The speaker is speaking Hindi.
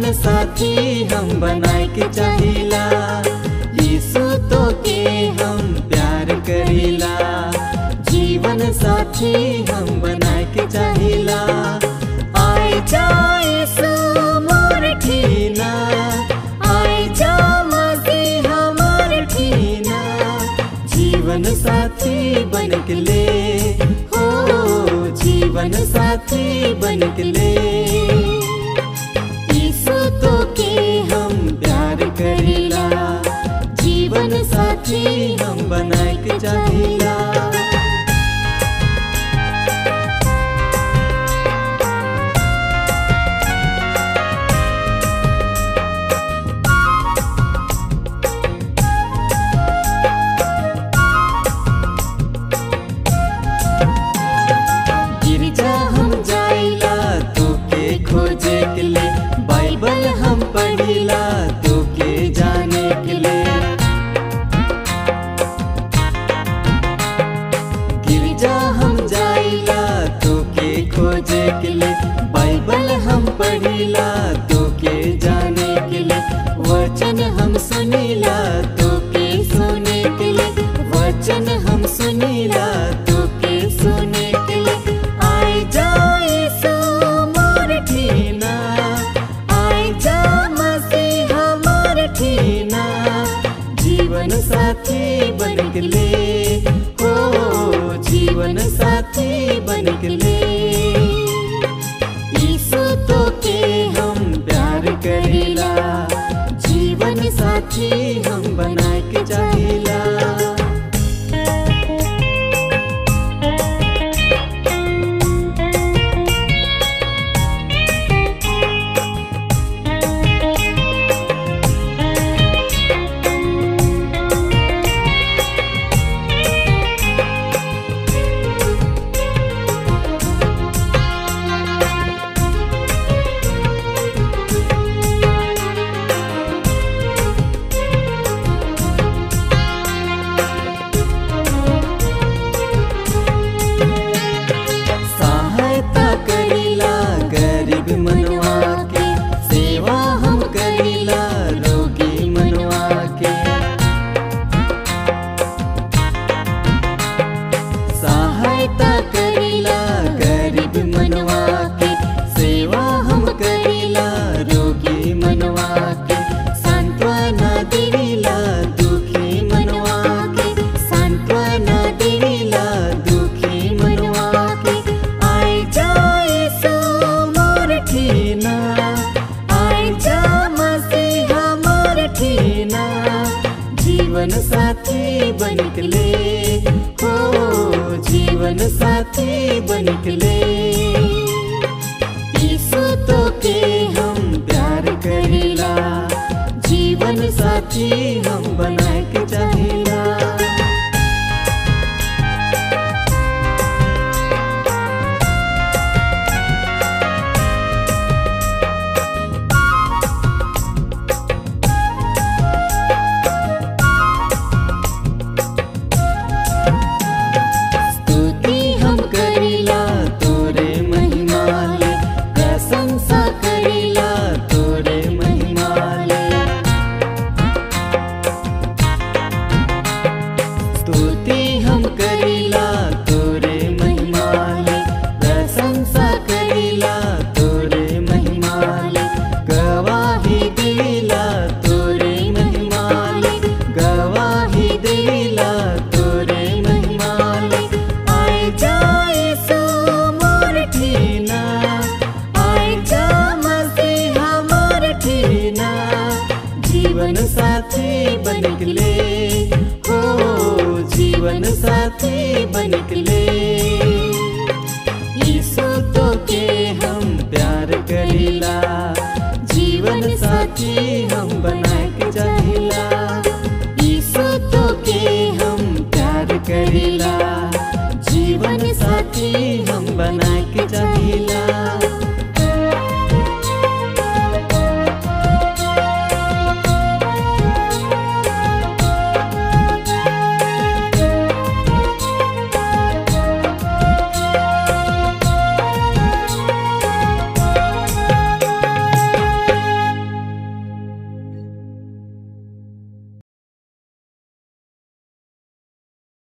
अपन साथी हम बनाए के चाहिला। यीशु तोके हम प्यार करीला, जीवन साथी हम बनाए के चाहिला। आए जा यीशु मोर ठीना, आए जा मसीह हमार ठीना, जीवन साथी बन के ले हो, जीवन साथी बन के ले। यीशु तोके हम प्यार करीला, जीवन साथी हम बनाए के चाहिला। बाइबल हम पढ़िला तोके जाने के लिए, गिरजा हम जाइला तोके खोजे के लिए। बाइबल हम पढ़िला तोके जाने के लिए, वचन हम सुनिला तोके सुने के लिए, वचन हम सुनिला तोके सुने के लिए। आए जा जीवन साथी बन के ले हो, जीवन साथी बन के ले। यीशु तोके हम प्यार करीला, जीवन साथी हम बनाए के चाहिला। जीवन साथी बन के ले हो, जीवन साथी बन के ले। यीशु तोके हम प्यार करीला, जीवन साथी हम बनाए के चाहिला। जीवन साथी बन के ले हो, जीवन साथी बन के ले। यीशु तोके हम प्यार करीला, जीवन साथी हम बनाए के चाहिला। यीशु तोके हम प्यार करीला, जीवन साथी हम बनाए के चाहिला।